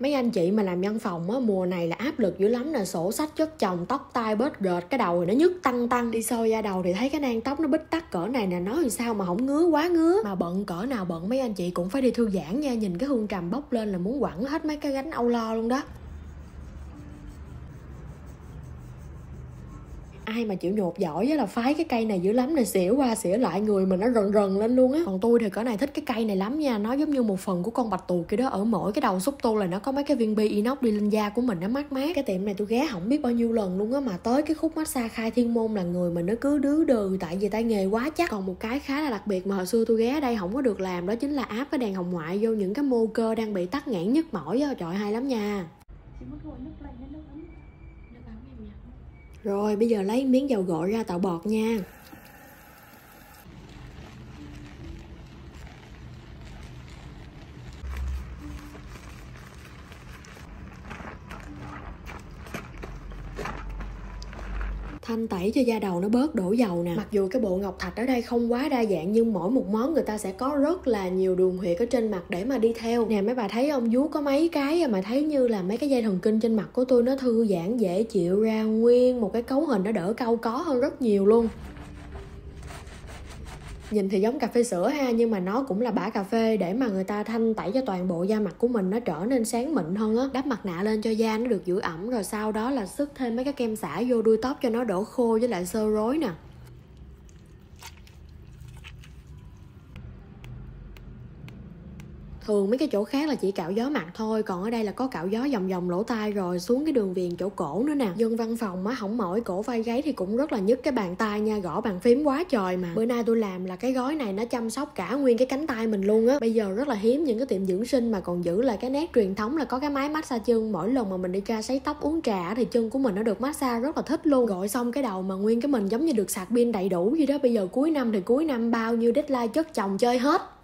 Mấy anh chị mà làm văn phòng á, mùa này là áp lực dữ lắm nè, sổ sách chất chồng, tóc tai bết rệt, cái đầu thì nó nhức tăng tăng. Đi soi da đầu thì thấy cái nang tóc nó bít tắc cỡ này nè, nói thì sao mà không ngứa, quá ngứa. Mà bận cỡ nào bận, mấy anh chị cũng phải đi thư giãn nha, nhìn cái hương trầm bốc lên là muốn quẳng hết mấy cái gánh âu lo luôn đó. Ai mà chịu nhột giỏi á là phái cái cây này dữ lắm nè, xỉa qua xỉa lại người mình nó rần rần lên luôn á. Còn tôi thì cỡ này thích cái cây này lắm nha, nó giống như một phần của con bạch tuộc kia đó, ở mỗi cái đầu xúc tu là nó có mấy cái viên bi inox đi lên da của mình, nó mát mát. Cái tiệm này tôi ghé không biết bao nhiêu lần luôn á, mà tới cái khúc massage Khai Thiên Môn là người mình nó cứ đứ đừ, tại vì tay nghề quá chắc. Còn một cái khá là đặc biệt mà hồi xưa tôi ghé đây không có được làm, đó chính là áp cái đèn hồng ngoại vô những cái mô cơ đang bị tắc nghẽn nhức mỏi á, trời hay lắm nha. Rồi bây giờ lấy miếng dầu gội ra tạo bọt nha. Thanh tẩy cho da đầu nó bớt đổ dầu nè. Mặc dù cái bộ ngọc thạch ở đây không quá đa dạng, nhưng mỗi một món người ta sẽ có rất là nhiều đường huyệt ở trên mặt để mà đi theo. Nè mấy bà thấy không, vuốt có mấy cái mà thấy như là mấy cái dây thần kinh trên mặt của tôi nó thư giãn dễ chịu ra nguyên một cái cấu hình, nó đỡ cau có hơn rất nhiều luôn. Nhìn thì giống cà phê sữa ha, nhưng mà nó cũng là bã cà phê để mà người ta thanh tẩy cho toàn bộ da mặt của mình nó trở nên sáng mịn hơn á. Đắp mặt nạ lên cho da nó được giữ ẩm, rồi sau đó là sức thêm mấy cái kem xả vô đuôi tóc cho nó đỡ khô với lại xơ rối nè. Thường mấy cái chỗ khác là chỉ cạo gió mặt thôi, còn ở đây là có cạo gió vòng vòng lỗ tai rồi xuống cái đường viền chỗ cổ nữa nè. Dân văn phòng á, hỏng mỏi cổ vai gáy thì cũng rất là nhức cái bàn tay nha, gõ bàn phím quá trời mà. Bữa nay tôi làm là cái gói này nó chăm sóc cả nguyên cái cánh tay mình luôn á. Bây giờ rất là hiếm những cái tiệm dưỡng sinh mà còn giữ lại cái nét truyền thống là có cái máy massage chân. Mỗi lần mà mình đi ra sấy tóc uống trà thì chân của mình nó được massage rất là thích luôn. Gội xong cái đầu mà nguyên cái mình giống như được sạc pin đầy đủ gì đó. Bây giờ cuối năm thì cuối năm bao nhiêu deadline chất chồng chơi hết.